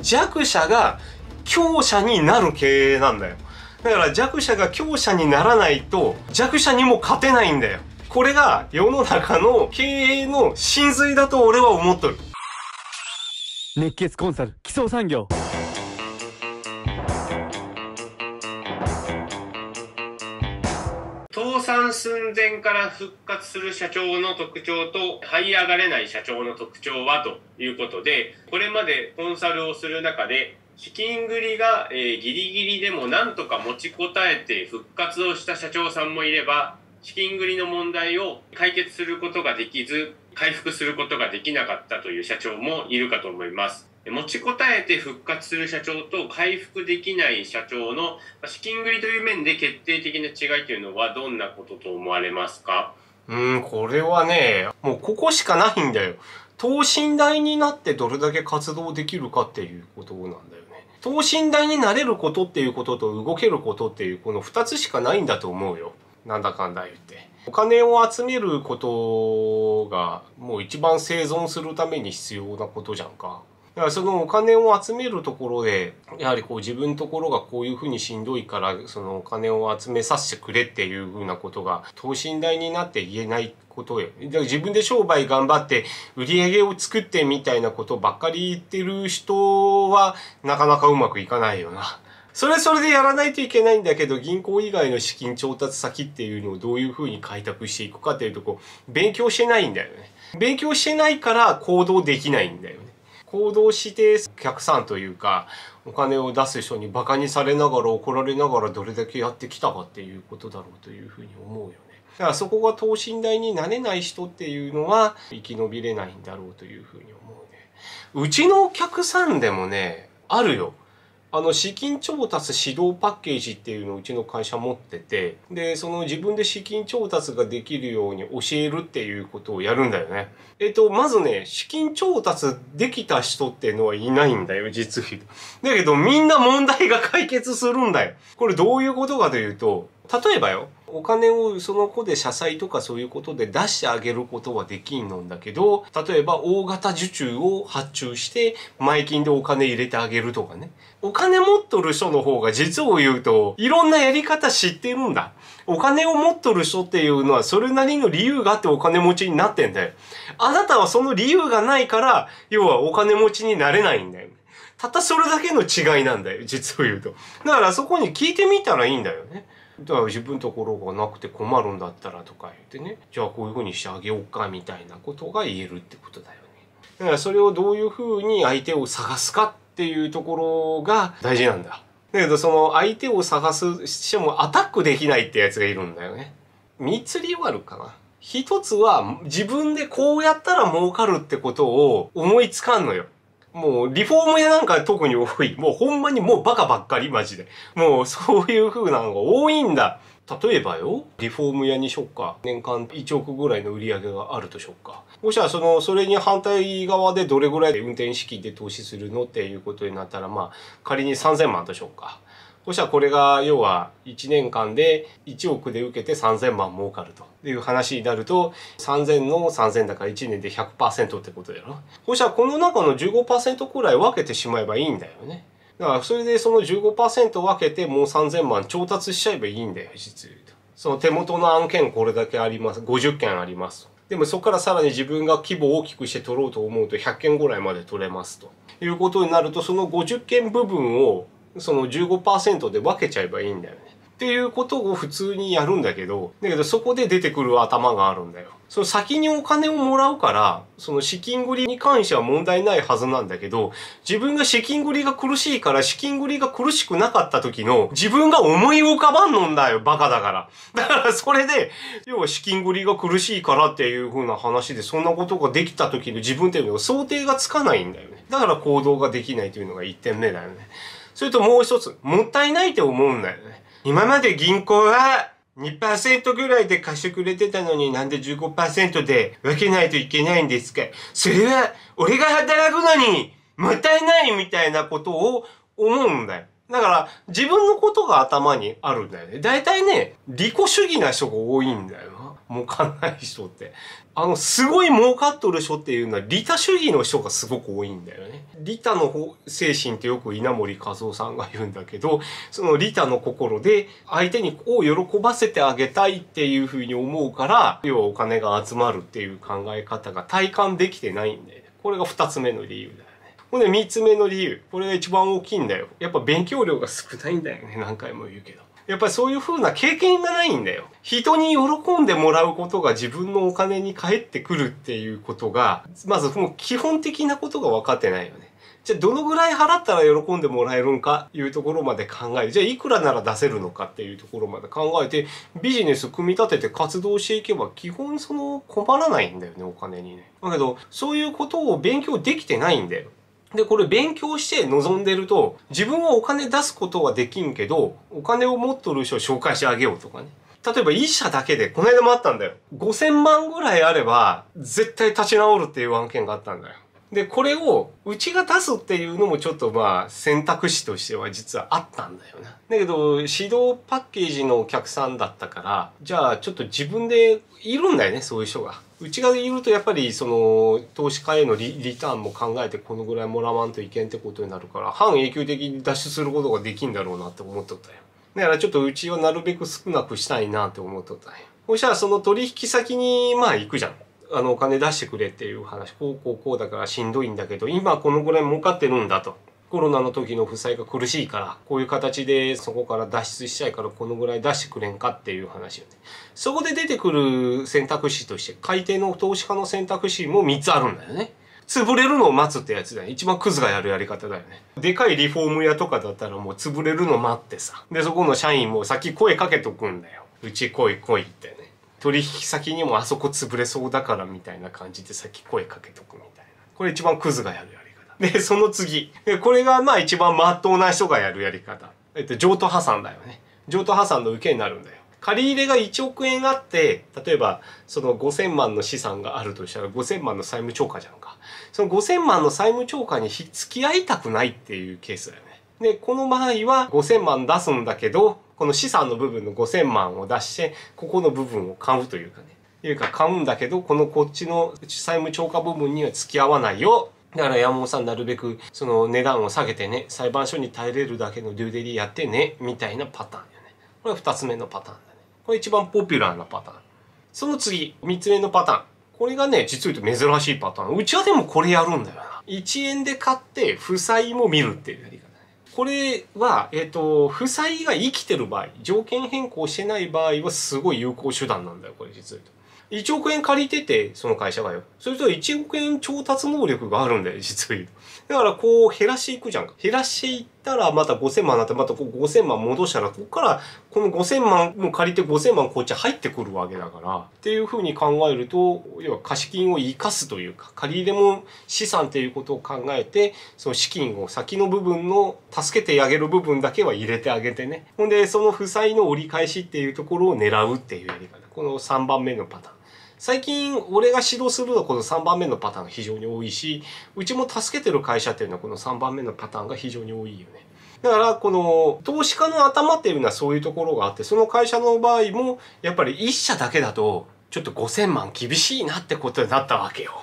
弱者が強者になる経営なんだよ。だから弱者が強者にならないと弱者にも勝てないんだよ。これが世の中の経営の真髄だと俺は思っとる。熱血コンサル基礎産業。倒産寸前から復活する社長の特徴と這い上がれない社長の特徴はということで、これまでコンサルをする中で資金繰りがギリギリでもなんとか持ちこたえて復活をした社長さんもいれば、資金繰りの問題を解決することができず回復することができなかったという社長もいるかと思います。持ちこたえて復活する社長と回復できない社長の資金繰りという面で決定的な違いというのはどんなことと思われますか？これはね、もうここしかないんだよ。等身大になってどれだけ活動できるかっていうことなんだよね。等身大になれることっていうことと動けることっていうこの2つしかないんだと思うよ。なんだかんだ言って。お金を集めることがもう一番生存するために必要なことじゃんか。だからそのお金を集めるところで、やはりこう自分のところがこういうふうにしんどいから、そのお金を集めさせてくれっていうふうなことが、等身大になって言えないことよ。だから自分で商売頑張って、売り上げを作ってみたいなことばっかり言ってる人は、なかなかうまくいかないよな。それでやらないといけないんだけど、銀行以外の資金調達先っていうのをどういうふうに開拓していくかっていうとこ、勉強してないんだよね。勉強してないから行動できないんだよね。行動してお客さんというかお金を出す人にバカにされながら怒られながらどれだけやってきたかっていうことだろうというふうに思うよね。だからそこが等身大になれない人っていうのは生き延びれないんだろうというふうに思うね。うちのお客さんでもね、あるよ。資金調達指導パッケージっていうのをうちの会社持ってて、で、その自分で資金調達ができるように教えるっていうことをやるんだよね。まずね、資金調達できた人っていうのはいないんだよ、実は。だけどみんな問題が解決するんだよ。これどういうことかというと、例えばよ、お金をその子で社債とかそういうことで出してあげることはできんのんだけど、例えば大型受注を発注して前金でお金入れてあげるとかね。お金持っとる人の方が実を言うといろんなやり方知ってるんだ。お金を持っとる人っていうのはそれなりの理由があってお金持ちになってんだよ。あなたはその理由がないから要はお金持ちになれないんだよ。たったそれだけの違いなんだよ、実を言うと。だからそこに聞いてみたらいいんだよね。だから自分のところがなくて困るんだったらとか言ってね、じゃあこういうふうにしてあげようかみたいなことが言えるってことだよね。だからそれをどういうふうに相手を探すかっていうところが大事なんだ。だけどその相手を探すしてもアタックできないってやつがいるんだよね。3つ理由あるかな。一つは自分でこうやったら儲かるってことを思いつかんのよ。もう、リフォーム屋なんか特に多い。もうほんまにもうバカばっかり、マジで。もうそういう風なのが多いんだ。例えばよ、リフォーム屋にしよっか。年間1億ぐらいの売り上げがあるとしよっか。もしはそれに反対側でどれぐらいで運転資金で投資するのっていうことになったら、まあ、仮に3000万としよっか。そしたらこれが、要は、1年間で1億で受けて3000万儲かると。いう話になると、3000の3000だから1年で 100% ってことだよ。そしたらこの中の 15% くらい分けてしまえばいいんだよね。だからそれでその 15% 分けてもう3000万調達しちゃえばいいんだよ、実は。その手元の案件これだけあります。50件ありますと。でもそこからさらに自分が規模を大きくして取ろうと思うと100件ぐらいまで取れますと。いうことになると、その50件部分をその 15% で分けちゃえばいいんだよね。っていうことを普通にやるんだけど、そこで出てくる頭があるんだよ。その先にお金をもらうから、その資金繰りに関しては問題ないはずなんだけど、自分が資金繰りが苦しいから、資金繰りが苦しくなかった時の、自分が思い浮かばんのんだよ、バカだから。だからそれで、要は資金繰りが苦しいからっていう風な話で、そんなことができた時の自分っていうのは想定がつかないんだよね。だから行動ができないというのが1点目だよね。それともう一つ、もったいないって思うんだよね。今まで銀行は 2% ぐらいで貸してくれてたのになんで 15% で分けないといけないんですか。それは俺が働くのにもったいないみたいなことを思うんだよ。だから、自分のことが頭にあるんだよね。大体ね、利己主義な人が多いんだよな。儲かんない人って。すごい儲かっとる人っていうのは、利他主義の人がすごく多いんだよね。利他の精神ってよく稲盛和夫さんが言うんだけど、その利他の心で、相手にを喜ばせてあげたいっていうふうに思うから、要はお金が集まるっていう考え方が体感できてないんだよね。これが二つ目の理由だ。ほんで、三つ目の理由。これが一番大きいんだよ。やっぱ勉強量が少ないんだよね。何回も言うけど。やっぱりそういう風な経験がないんだよ。人に喜んでもらうことが自分のお金に返ってくるっていうことが、まずもう基本的なことが分かってないよね。じゃあどのぐらい払ったら喜んでもらえるんかいうところまで考える。じゃあいくらなら出せるのかっていうところまで考えて、ビジネス組み立てて活動していけば基本困らないんだよね、お金にね。だけど、そういうことを勉強できてないんだよ。で、これ勉強して望んでると、自分はお金出すことはできんけど、お金を持っとる人を紹介してあげようとかね。例えば、医者だけで、この間もあったんだよ。5000万ぐらいあれば、絶対立ち直るっていう案件があったんだよ。で、これを、うちが出すっていうのもちょっと選択肢としては実はあったんだよな。だけど、指導パッケージのお客さんだったから、じゃあちょっと自分でいるんだよね、そういう人が。うちがいるとやっぱり投資家への リターンも考えてこのぐらいもらわんといけんってことになるから、半永久的に脱出することができんだろうなって思っとったよ。だからちょっとうちはなるべく少なくしたいなって思っとったよ。そしたらその取引先に行くじゃん。お金出してくれっていう話、こうだからしんどいんだけど、今このぐらい儲かってるんだと。コロナの時の負債が苦しいから、こういう形でそこから脱出したいからこのぐらい出してくれんかっていう話よね。そこで出てくる選択肢として、買い手の投資家の選択肢も3つあるんだよね。潰れるのを待つってやつだよね。一番クズがやるやり方だよね。でかいリフォーム屋とかだったらもう潰れるの待ってさ。で、そこの社員も先声かけとくんだよ。うち来いってね。取引先にもあそこ潰れそうだからみたいな感じで先声かけとくみたいな。これ一番クズがやるやり方。で、その次。これが一番真っ当な人がやるやり方。譲渡破産だよね。譲渡破産の受けになるんだよ。借り入れが1億円あって、例えばその5000万の資産があるとしたら5000万の債務超過じゃんか。その5000万の債務超過に付き合いたくないっていうケースだよね。で、この場合は5000万出すんだけど、この資産の部分の5000万を出して、ここの部分を買うというかね。買うんだけど、こっちの債務超過部分には付き合わないよ。だから山本さんなるべく、値段を下げてね、裁判所に耐えれるだけのデューデリーやってね、みたいなパターンよね。これ二つ目のパターンだね。これ一番ポピュラーなパターン。その次、三つ目のパターン。これがね、実を言うと珍しいパターン。うちはでもこれやるんだよな。1円で買って、負債も見るっていうやり方。これは、負債が生きてる場合、条件変更してない場合はすごい有効手段なんだよ、これ実は言うと。1億円借りてて、その会社がよ。それと1億円調達能力があるんだよ、実は言うと。だからこう減らしていくじゃんか。減らしていったらまた5000万になって、またこう5000万戻したら、ここからこの5000万も借りて5000万こっち入ってくるわけだから、っていう風に考えると、要は貸金を生かすというか、借り入れも資産っていうことを考えて、その資金を先の部分の助けてあげる部分だけは入れてあげてね。ほんで、その負債の折り返しっていうところを狙うっていうやり方。この3番目のパターン。最近、俺が指導するのはこの3番目のパターンが非常に多いし、うちも助けてる会社っていうのはこの3番目のパターンが非常に多いよね。だから、この、投資家の頭っていうのはそういうところがあって、その会社の場合も、やっぱり一社だけだと、ちょっと5000万厳しいなってことになったわけよ。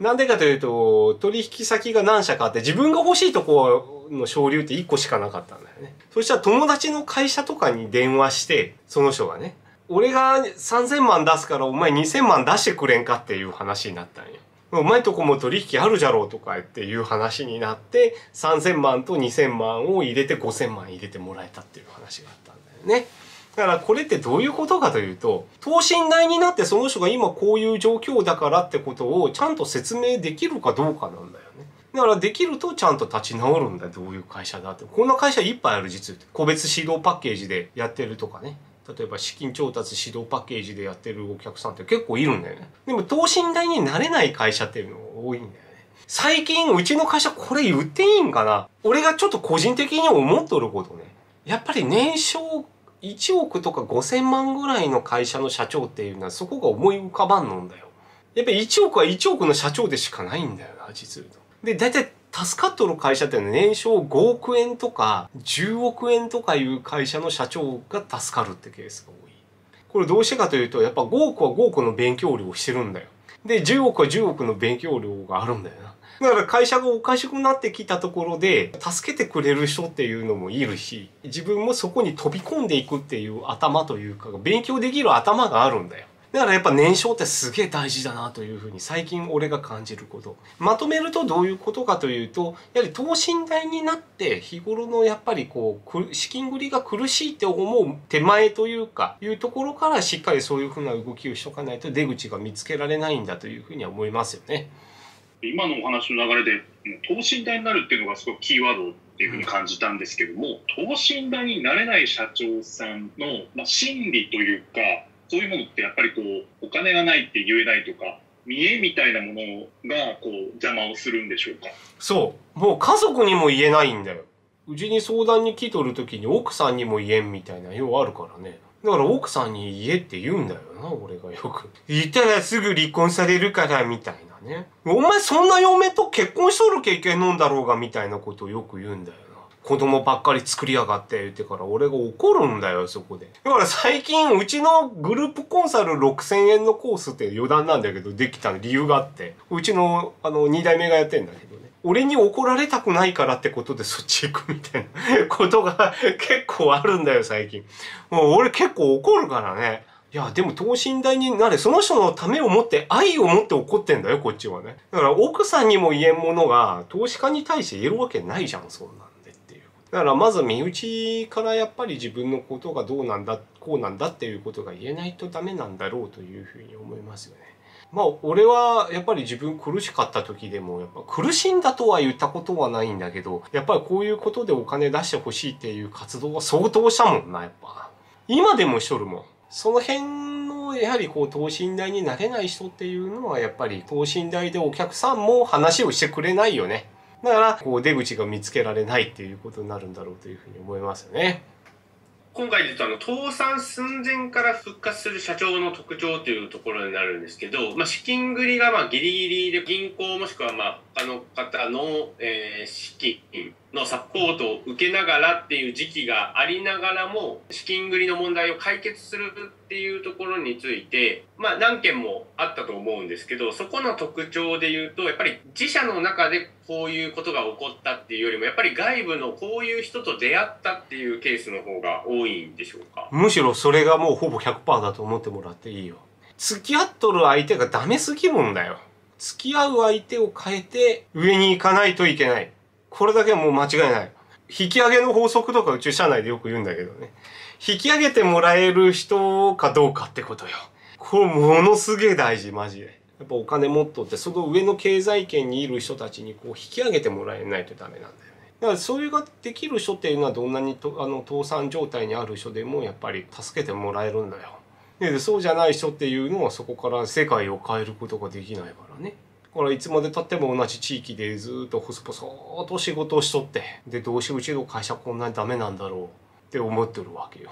なんでかというと、取引先が何社かあって、自分が欲しいとこの省流って1個しかなかったんだよね。そしたら友達の会社とかに電話して、その人がね、俺が3000万出すからお前2000万出してくれんかっていう話になったんよ。お前とこも取引あるじゃろうとかっていう話になって3000万と2000万を入れて5000万入れてもらえたっていう話があったんだよね。だからこれってどういうことかというと、等身大になってその人が今こういう状況だからってことをちゃんと説明できるかどうかなんだよね。だからできるとちゃんと立ち直るんだよ。どういう会社だって。こんな会社いっぱいある実は。個別指導パッケージでやってるとかね。例えば資金調達指導パッケージでやってるお客さんって結構いるんだよね。でも等身大になれない会社っていうのが多いんだよね。最近うちの会社これ言っていいんかな？俺がちょっと個人的に思っとることね。やっぱり年商1億とか5000万ぐらいの会社の社長っていうのはそこが思い浮かばんのんだよ。やっぱり1億は1億の社長でしかないんだよな、実は。で、だいたいタスカットの会社って年商5億円とか10億円とかいう会社の社長が助かるってケースが多い。これどうしてかというと、やっぱ5億は5億の勉強量をしてるんだよ。で、10億は10億の勉強量があるんだよな。だから会社がおかしくなってきたところで助けてくれる人っていうのもいるし、自分もそこに飛び込んでいくっていう頭というか、勉強できる頭があるんだよ。だからやっぱ年商ってすげえ大事だなというふうに最近俺が感じること。まとめるとどういうことかというと、やはり等身大になって日頃のやっぱりこう資金繰りが苦しいって思う手前というかいうところからしっかりそういうふうな動きをしとかないと出口が見つけられないんだというふうには思いますよね。今のお話の流れで等身大になるっていうのがすごくキーワードっていうふうに感じたんですけども、等身大になれない社長さんの、心理というか、そういうものってやっぱりこうお金がないって言えないとか見栄みたいなものがこう邪魔をするんでしょうか。そう、もう家族にも言えないんだよ。うちに相談に来とる時に奥さんにも言えんみたいなようあるからね。だから奥さんに言えって言うんだよな、俺がよく。言ったらすぐ離婚されるからみたいなね。お前そんな嫁と結婚しとる経験なんだろうがみたいなことをよく言うんだよ。子供ばっかり作りやがって言ってから俺が怒るんだよ、そこで。だから最近うちのグループコンサル 6,000 円のコースって余談なんだけどできた理由があって、うちの2代目がやってんだけどね、俺に怒られたくないからってことでそっち行くみたいなことが結構あるんだよ、最近。もう俺結構怒るからね。いや、でも等身大になれ。その人のためを持って、愛を持って怒ってんだよ、こっちはね。だから奥さんにも言えんものが投資家に対して言えるわけないじゃん、そんなん。だからまず身内からやっぱり自分のことがどうなんだこうなんだっていうことが言えないとダメなんだろうというふうに思いますよね。まあ俺はやっぱり自分苦しかった時でもやっぱ苦しんだとは言ったことはないんだけど、やっぱりこういうことでお金出してほしいっていう活動は相当したもんな、やっぱ。今でもしとるもん。その辺のやはりこう等身大になれない人っていうのはやっぱり等身大でお客さんも話をしてくれないよね。だからこう出口が見つけられないっていうことになるんだろうというふうに思いますよね。今回で言うと倒産寸前から復活する社長の特徴というところになるんですけど、資金繰りがギリギリで銀行もしくは他の方の資金のサポートを受けながらっていう時期がありながらも、資金繰りの問題を解決するっていうところについて、何件もあったと思うんですけど、そこの特徴で言うとやっぱり自社の中でこういうことが起こったっていうよりもやっぱり外部のこういう人と出会ったっていうケースの方が多いんでしょうか。むしろそれがもうほぼ 100% だと思ってもらっていいよ。付き合っとる相手がダメすぎるんだよ。付き合う相手を変えて上に行かないといけない。これだけはもう間違いない。引き上げの法則とかうち社内でよく言うんだけどね。引き上げてもらえる人かどうかってことよ。これものすげえ大事、マジで。やっぱお金持っとってその上の経済圏にいる人たちにこう引き上げてもらえないとダメなんだよね。だからそういうができる人っていうのはどんなに倒産状態にある人でもやっぱり助けてもらえるんだよ。でそうじゃない人っていうのはそこから世界を変えることができないからね。だからいつまでたっても同じ地域でずっと細々と仕事をしとって、でどうしうちの会社こんなにダメなんだろうって思ってるわけよ。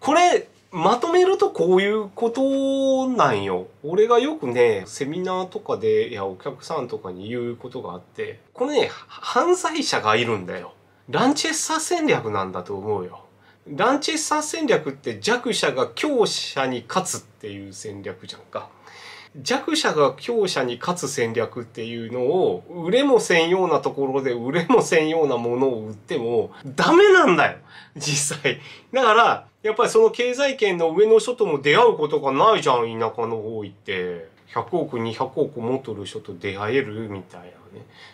これまとめるとこういうことなんよ。俺がよくね、セミナーとかで、いや、お客さんとかに言うことがあって、これね、犯罪者がいるんだよ。ランチェスター戦略なんだと思うよ。ランチェスター戦略って弱者が強者に勝つっていう戦略じゃんか。弱者が強者に勝つ戦略っていうのを、売れもせんようなところで売れもせんようなものを売ってもダメなんだよ、実際。だから、やっぱりその経済圏の上の人とも出会うことがないじゃん、田舎の方行って。100億、200億持っとる人と出会えるみたいなね。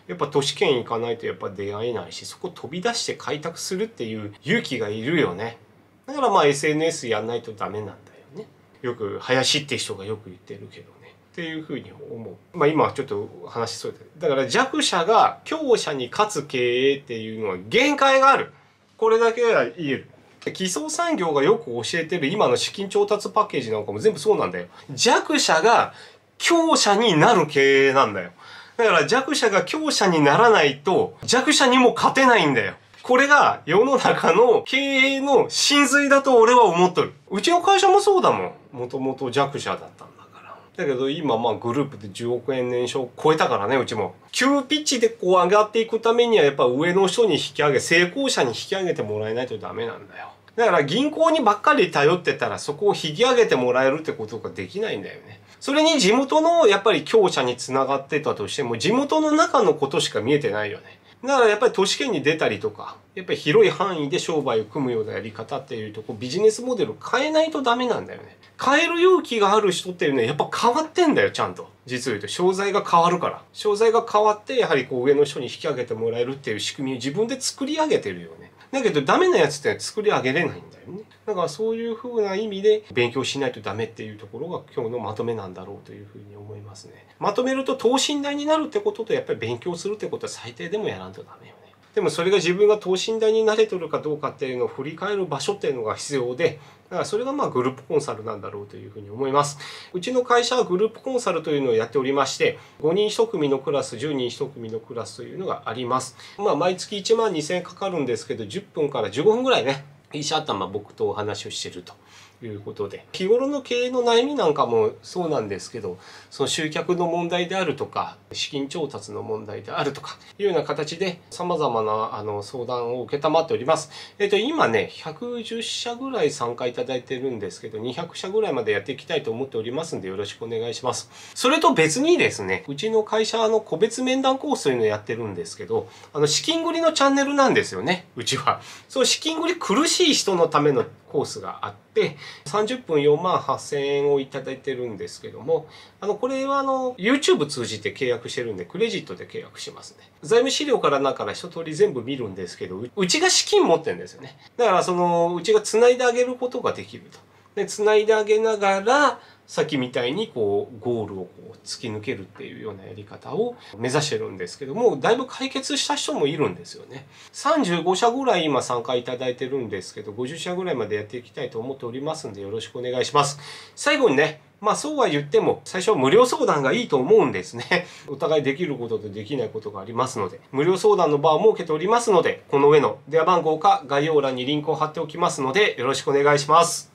やっぱ都市圏行かないとやっぱ出会えないし、そこ飛び出して開拓するっていう勇気がいるよね。だからSNS やんないとダメなんだよね。よく、林って人がよく言ってるけどね。っていうふうに思う。今はちょっと話しそうだ。だから弱者が強者に勝つ経営っていうのは限界がある。これだけは言える。基礎産業がよく教えてる今の資金調達パッケージなんかも全部そうなんだよ。弱者が強者になる経営なんだよ。だから弱者が強者にならないと弱者にも勝てないんだよ。これが世の中の経営の真髄だと俺は思っとる。うちの会社もそうだもん。もともと弱者だったんだから。だけど今まあグループで10億円年商を超えたからね、うちも。急ピッチでこう上がっていくためにはやっぱ上の人に引き上げ、成功者に引き上げてもらえないとダメなんだよ。だから銀行にばっかり頼ってたらそこを引き上げてもらえるってことができないんだよね。それに地元のやっぱり強者につながってたとしても地元の中のことしか見えてないよね。だからやっぱり都市圏に出たりとか、やっぱり広い範囲で商売を組むようなやり方っていうとこ、ビジネスモデルを変えないとダメなんだよね。変える勇気がある人っていうのはやっぱ変わってんだよ、ちゃんと。実を言うと、商材が変わるから。商材が変わって、やはりこう上の人に引き上げてもらえるっていう仕組みを自分で作り上げてるよね。だけどダメなやつって作り上げれないんだよね。だからそういうふうな意味で勉強しないとダメっていうところが今日のまとめなんだろうというふうに思いますね。まとめると等身大になるってこととやっぱり勉強するってことは最低でもやらんとダメよね。でもそれが自分が等身大になれてるかどうかっていうのを振り返る場所っていうのが必要で、だからそれがまあグループコンサルなんだろうというふうに思います。うちの会社はグループコンサルというのをやっておりまして、5人1組のクラス、10人1組のクラスというのがあります。まあ毎月12,000円かかるんですけど、10分から15分ぐらいね、医者頭僕とお話をしてるということで、日頃の経営の悩みなんかもそうなんですけど、その集客の問題であるとか資金調達の問題であるとかいうような形で様々な相談を承っております。今ね110社ぐらい参加いただいてるんですけど、200社ぐらいまでやっていきたいと思っておりますんでよろしくお願いします。それと別にですね、うちの会社の個別面談コースというのをやってるんですけど、資金繰りのチャンネルなんですよね、うちは。その資金繰り苦しい人のためのコースがあって、30分48,000円をいただいてるんですけども、これはYouTube 通じて契約してるんでクレジットで契約しますね。財務資料からなんから一通り全部見るんですけど、うちが資金持ってるんですよね。だからうちが繋いであげることができると。で、繋いであげながら、さっきみたいにこうゴールをこう突き抜けるっていうようなやり方を目指してるんですけども、だいぶ解決した人もいるんですよね。35社ぐらい今参加いただいてるんですけど、50社ぐらいまでやっていきたいと思っておりますんでよろしくお願いします。最後にね、まあそうは言っても最初は無料相談がいいと思うんですね。お互いできることとできないことがありますので、無料相談の場を設けておりますので、この上の電話番号か概要欄にリンクを貼っておきますのでよろしくお願いします。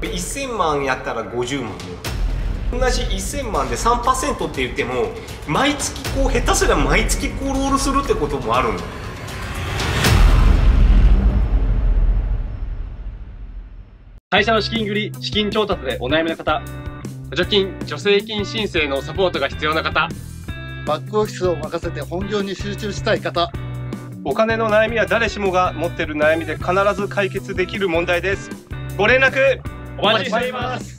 1000万やったら50万同じ1000万で 3% って言っても毎月こう下手すりゃ毎月こうロールするってこともあるんだ。会社の資金繰り、資金調達でお悩みの方、補助金・助成金申請のサポートが必要な方、バックオフィスを任せて本業に集中したい方、お金の悩みは誰しもが持ってる悩みで必ず解決できる問題です。ご連絡お待ちしています。